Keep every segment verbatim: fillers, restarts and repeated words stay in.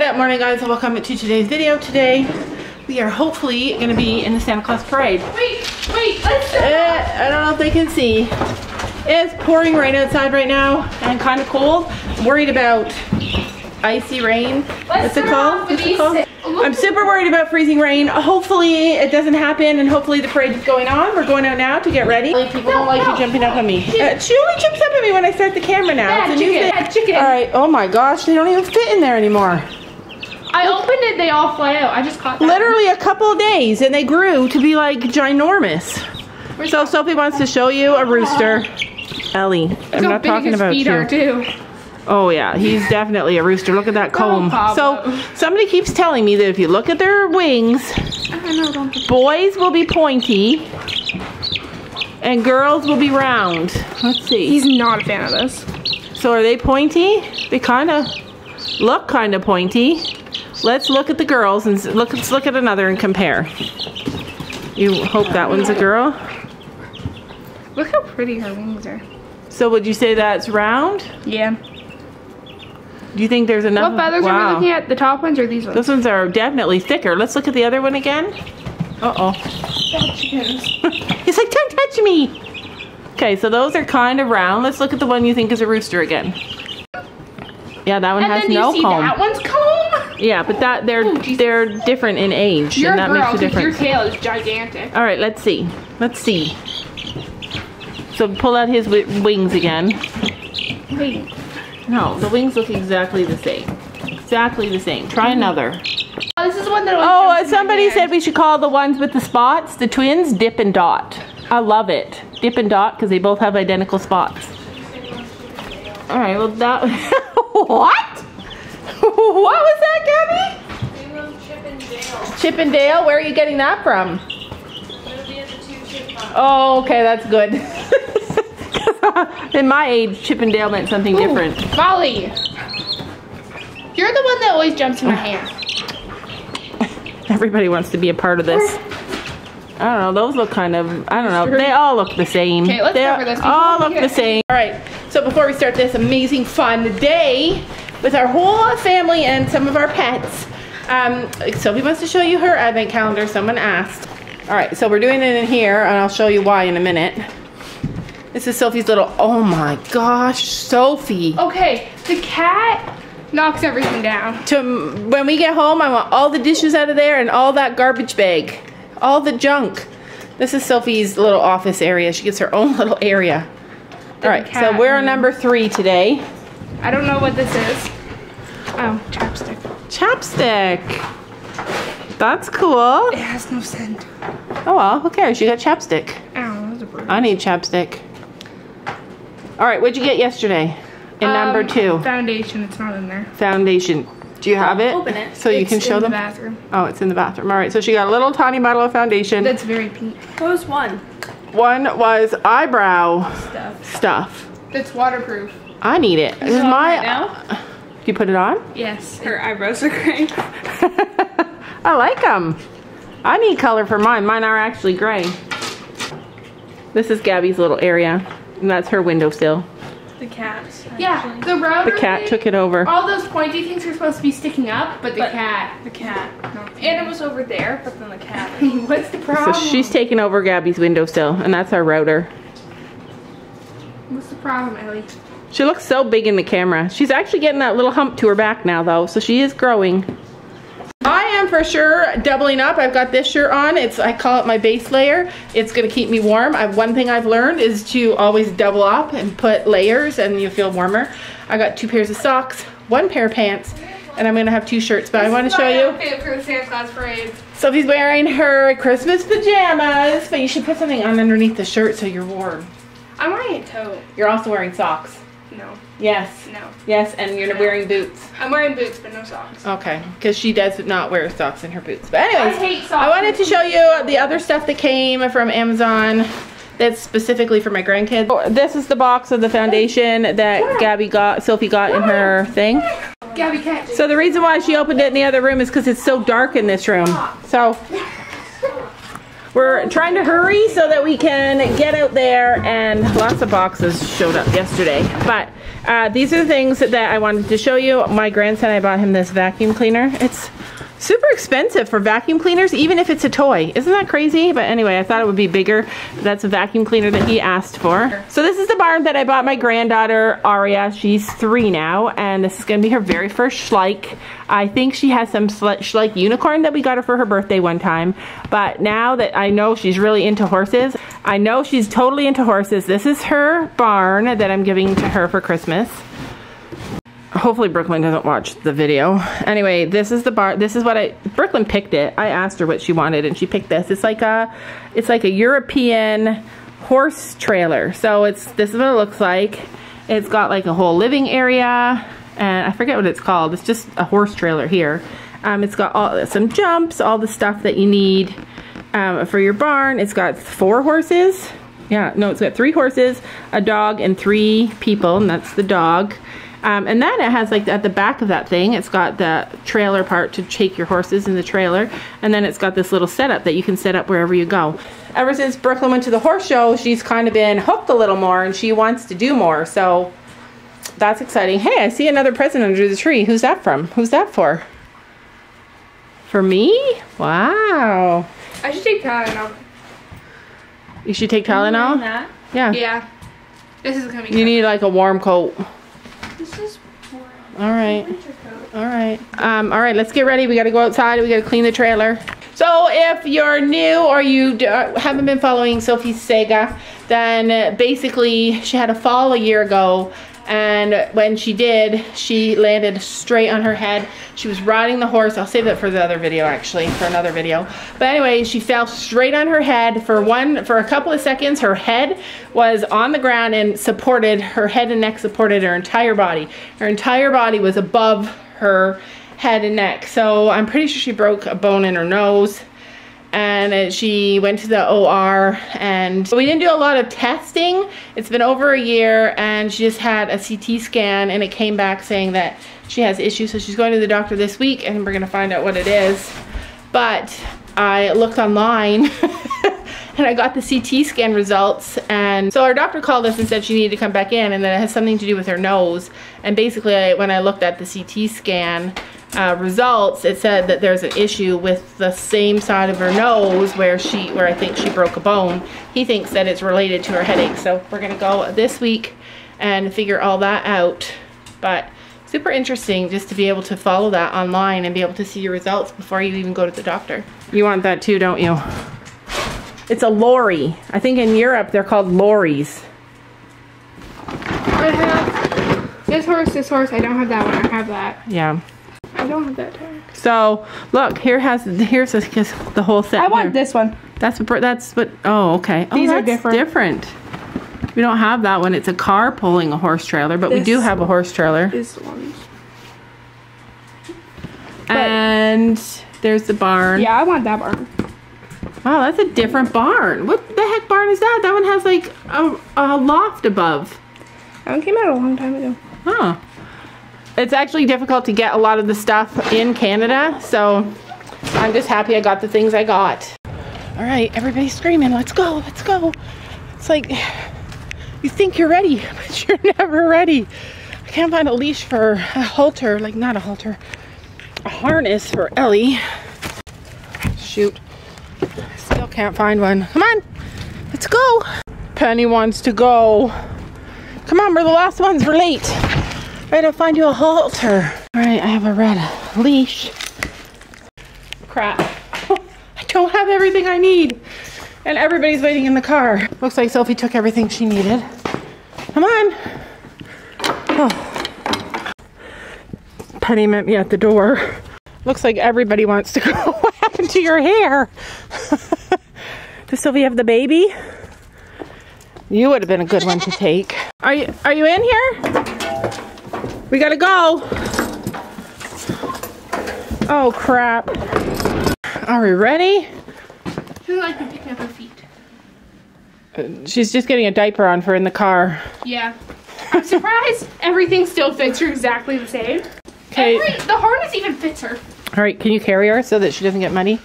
Good morning, guys, and welcome to today's video. Today we are hopefully going to be in the Santa Claus parade. Wait, wait, let's go. It, I don't know if they can see. It's pouring rain outside right now and kind of cold. I'm worried about icy rain. What's it called? What's it called? I'm super worried about freezing rain. Hopefully it doesn't happen, and hopefully the parade is going on. We're going out now to get ready. People don't like you jumping up on me. Uh, she only jumps up at me when I start the camera now. It's a new thing. Chicken. All right. Oh my gosh, they don't even fit in there anymore. I opened it; they all fly out. I just caught that. Literally a couple of days, and they grew to be like ginormous. So Sophie wants to show you a rooster, Ellie. I'm not talking about you. Oh yeah, he's definitely a rooster. Look at that comb. Oh, so somebody keeps telling me that if you look at their wings, oh, no, boys will be pointy and girls will be round. Let's see. He's not a fan of this. So are they pointy? They kind of look kind of pointy. Let's look at the girls and look. Let's look at another and compare. You hope that one's a girl. Look how pretty her wings are. So would you say that's round? Yeah. Do you think there's enough? What feathers wow. are we looking at? The top ones or these ones? Those ones are definitely thicker. Let's look at the other one again. Uh-oh. He's like, don't touch me. Okay, so those are kind of round. Let's look at the one you think is a rooster again. Yeah, that one and has then no you see comb. That one's comb? Yeah, but that they're oh, they're different in age, You're and that a girl, makes a difference. Your tail is gigantic. All right, let's see. Let's see. So pull out his w wings again. Wait. No, the wings look exactly the same. Exactly the same. Try mm-hmm. another. Oh, this is one that oh somebody said we should call the ones with the spots, the twins, Dip and Dot. I love it. Dip and Dot, because they both have identical spots. All right, well that... What? What was that, Gabby? They wrote Chip and Dale. Chip and Dale? Where are you getting that from? It'll be at the two chipmunks. Oh, okay, that's good. In my age, Chip and Dale meant something Ooh, different. Molly, you're the one that always jumps in my hand. Everybody wants to be a part of this. I don't know. Those look kind of, I don't know. They all look the same. Okay, let's they cover this. all look the same. All right. So before we start this amazing fun day with our whole family and some of our pets, um, Sophie wants to show you her advent calendar. Someone asked. All right. So we're doing it in here, and I'll show you why in a minute. This is Sophie's little, oh my gosh, Sophie. Okay, the cat knocks everything down. To, when we get home, I want all the dishes out of there and all that garbage bag, all the junk. This is Sophie's little office area. She gets her own little area. All right, so we're on number three today. I don't know what this is. Oh, chapstick. Chapstick. That's cool. It has no scent. Oh well, who cares? You got chapstick. Ow, that was a bird. I need chapstick. All right, what'd you get yesterday in um, number two? Foundation, it's not in there. Foundation. Do you have it? Open it. So it's you can show them? It's in the bathroom. Oh, it's in the bathroom. All right, so she got a little tiny bottle of foundation. That's very pink. What was one? One was eyebrow stuff. stuff. That's waterproof. I need it. This is my. Right now? Do you put it on? Yes. Her eyebrows are gray. I like them. I need color for mine. Mine are actually gray. This is Gabby's little area. And that's her windowsill. The cat. Yeah, the router. The cat thing, took it over. All those pointy things are supposed to be sticking up, but the but cat. The cat. And it was over there, but then the cat. What's the problem? So she's taking over Gabby's windowsill, and that's our router. What's the problem, Ellie? She looks so big in the camera. She's actually getting that little hump to her back now, though, so she is growing. I am for sure doubling up. I've got this shirt on. It's I call it my base layer. It's gonna keep me warm. I, one thing I've learned is to always double up and put layers, and you feel warmer. I got two pairs of socks, one pair of pants, and I'm gonna have two shirts. But this I want to show you. For the Santa Claus parade. Sophie's wearing her Christmas pajamas, but you should put something on underneath the shirt so you're warm. I'm wearing a coat. You're also wearing socks. No. Yes. No. Yes, and you're no. wearing boots. I'm wearing boots, but no socks. Okay, because she does not wear socks in her boots. But anyways, I hate socks. I wanted to show you the other stuff that came from Amazon that's specifically for my grandkids. Oh, this is the box of the foundation that yeah. Gabby got, Sophie got yeah. in her thing. Gabby can't. So the reason why she opened it in the other room is because it's so dark in this room. So We're trying to hurry so that we can get out there, and lots of boxes showed up yesterday. But uh, these are the things that I wanted to show you. My grandson, I bought him this vacuum cleaner. It's super expensive for vacuum cleaners, even if it's a toy. Isn't that crazy? But anyway, I thought it would be bigger. That's a vacuum cleaner that he asked for. So this is the barn that I bought my granddaughter, Aria. She's three now, and this is gonna be her very first Schleich. I think she has some Schleich unicorn that we got her for her birthday one time. But now that I know she's really into horses, I know she's totally into horses. This is her barn that I'm giving to her for Christmas. Hopefully Brooklyn doesn't watch the video. Anyway, this is the bar. This is what I, Brooklyn picked it. I asked her what she wanted and she picked this. It's like a, it's like a European horse trailer. So it's, this is what it looks like. It's got like a whole living area, and I forget what it's called. It's just a horse trailer here. Um, it's got all, some jumps, all the stuff that you need um, for your barn. It's got four horses. Yeah, no, it's got three horses, a dog, and three people, and that's the dog. Um, and then it has, like, at the back of that thing, it's got the trailer part to take your horses in the trailer. And then it's got this little setup that you can set up wherever you go. Ever since Brooklyn went to the horse show, she's kind of been hooked a little more, and she wants to do more. So that's exciting. Hey, I see another present under the tree. Who's that from? Who's that for? For me? Wow. I should take Tylenol. You should take Tylenol? That? Yeah. Yeah. This is going to be You good. Need, like, a warm coat. This is warm. All right. All right. Um, all right, let's get ready. We got to go outside. We got to clean the trailer. So if you're new or you d haven't been following Sophie Sega, then basically she had a fall a year ago. And when she did, she landed straight on her head. She was riding the horse. I'll save that for the other video, actually, for another video. But anyway, she fell straight on her head. For one, for a couple of seconds, her head was on the ground and supported, her head and neck supported her entire body. Her entire body was above her head and neck. So I'm pretty sure she broke a bone in her nose. And she went to the O R, and we didn't do a lot of testing. It's been over a year, and she just had a C T scan, and it came back saying that she has issues, so she's going to the doctor this week, and we're gonna find out what it is. But I looked online, and I got the C T scan results, and so our doctor called us and said she needed to come back in, and that it has something to do with her nose. And basically, I, when I looked at the C T scan, Uh, results, it said that there's an issue with the same side of her nose where she, where I think she broke a bone. He thinks that it's related to her headache, so we're gonna go this week and figure all that out. But super interesting just to be able to follow that online and be able to see your results before you even go to the doctor. You want that too, don't you? It's a lorry. I think in Europe they're called lorries. I have this horse, this horse. I don't have that one. I have that. Yeah. I don't have that tag. So look, here has here's a, the whole set. I want here. This one. That's what. That's what. Oh, okay. These oh, are different. different. We don't have that one. It's a car pulling a horse trailer, but this we do have a horse trailer. This one. And there's the barn. Yeah, I want that barn. Wow, that's a different barn. What the heck barn is that? That one has like a, a loft above. That one came out a long time ago. Huh. It's actually difficult to get a lot of the stuff in Canada, so I'm just happy I got the things I got. All right, everybody's screaming, let's go, let's go. It's like, you think you're ready, but you're never ready. I can't find a leash for a halter, like not a halter, a harness for Ellie. Shoot, still can't find one. Come on, let's go. Penny wants to go. Come on, we're the last ones, we're late. Right, I'll find you a halter. All right, I have a red leash. Crap. I don't have everything I need. And everybody's waiting in the car. Looks like Sophie took everything she needed. Come on. Oh. Penny met me at the door. Looks like everybody wants to go. What happened to your hair? Does Sophie have the baby? You would have been a good one to take. Are you, are you in here? We gotta go. Oh crap. Are we ready? She like to pick up her feet. Uh, she's just getting a diaper on for in the car. Yeah. I'm surprised everything still fits her exactly the same. Okay. The harness even fits her. All right, can you carry her so that she doesn't get muddy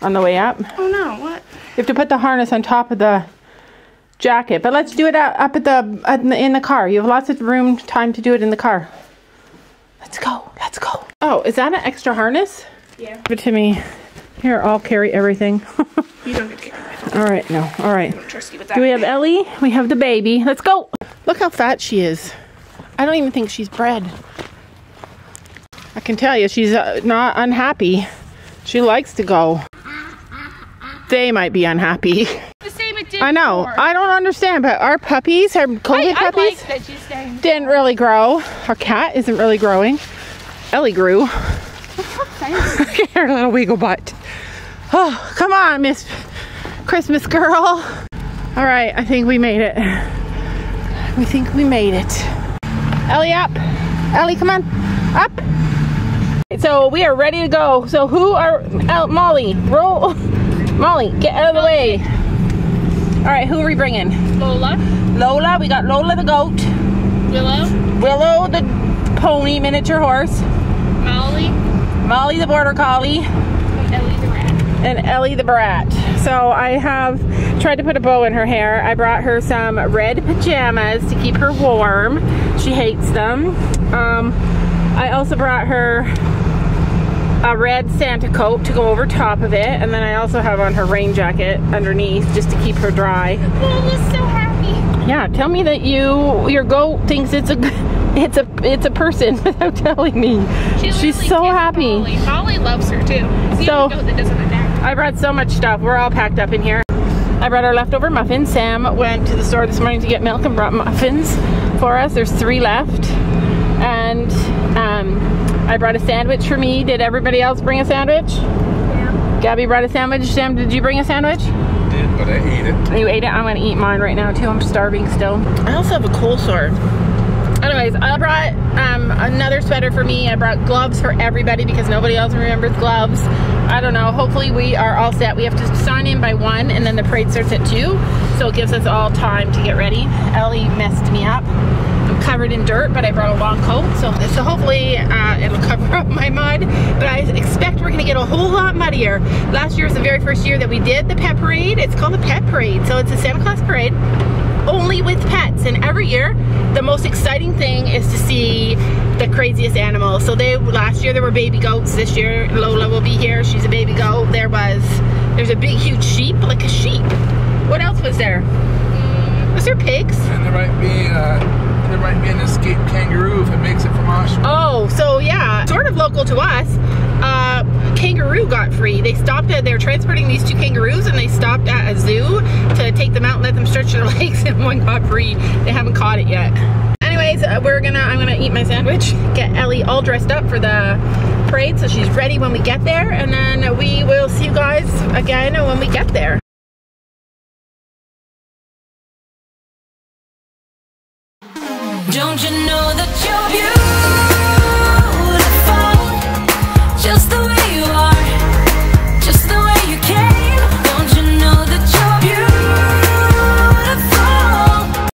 on the way up? Oh no, what? have to put the harness on top of the jacket. But let's do it out, up at the, at the in the car. You have lots of room, time to do it in the car. Let's go. Let's go. Oh, is that an extra harness? Yeah. Give it to me. Here, I'll carry everything. You don't get to carry everything. All right, no. All right. I don't trust you with that. Do we have Ellie? We have the baby. Let's go. Look how fat she is. I don't even think she's bred. I can tell you, she's uh, not unhappy. She likes to go. They might be unhappy. The same it did I know. Before. I don't understand, but our puppies, our COVID I, puppies, I like that she's staying didn't really grow. Our cat isn't really growing. Ellie grew. Get her little wiggle butt. Oh, come on, Miss Christmas girl. All right, I think we made it. We think we made it. Ellie, up. Ellie, come on. Up. So we are ready to go. So who are out? Molly, roll. Molly, get out of the way. All right, who are we bringing? Lola. Lola, we got Lola the goat. Willow. Willow the pony miniature horse. Molly. Molly the border collie. And Ellie the brat. And Ellie the brat. So I have tried to put a bow in her hair. I brought her some red pajamas to keep her warm. She hates them. Um, I also brought her a red Santa coat to go over top of it, and then I also have on her rain jacket underneath just to keep her dry. Lola's so happy. Yeah, tell me that you your goat thinks it's a it's a it's a person without telling me. She She's so happy. Molly. Molly loves her too. It's so the goat that doesn't attack. I brought so much stuff. We're all packed up in here. I brought our leftover muffins. Sam went to the store this morning to get milk and brought muffins for us. There's three left, and um. I brought a sandwich for me. Did everybody else bring a sandwich? Yeah. Gabby brought a sandwich. Sam, did you bring a sandwich? I did, but I ate it. You ate it? I'm gonna eat mine right now too. I'm starving still. I also have a cold sore. Anyways, I brought um, another sweater for me. I brought gloves for everybody because nobody else remembers gloves. I don't know. Hopefully we are all set. We have to sign in by one and then the parade starts at two. So it gives us all time to get ready. Ellie messed me up. Covered in dirt, but I brought a long coat, so, so hopefully uh, it'll cover up my mud, but I expect we're gonna get a whole lot muddier. Last year was the very first year that we did the pet parade. It's called the pet parade, so it's a Santa Claus parade only with pets, and every year the most exciting thing is to see the craziest animals. So they last year there were baby goats. This year Lola will be here. She's a baby goat. There was there's a big huge sheep, like a sheep. What else was there? Was there pigs? And there might be uh There might be an escaped kangaroo if it makes it from Oshawa. Oh, so yeah, sort of local to us. Uh, kangaroo got free. They stopped at, they were transporting these two kangaroos and they stopped at a zoo to take them out and let them stretch their legs, and one got free. They haven't caught it yet. Anyways, uh, we're gonna, I'm gonna eat my sandwich, get Ellie all dressed up for the parade so she's ready when we get there, and then we will see you guys again when we get there. Don't you know that you're beautiful?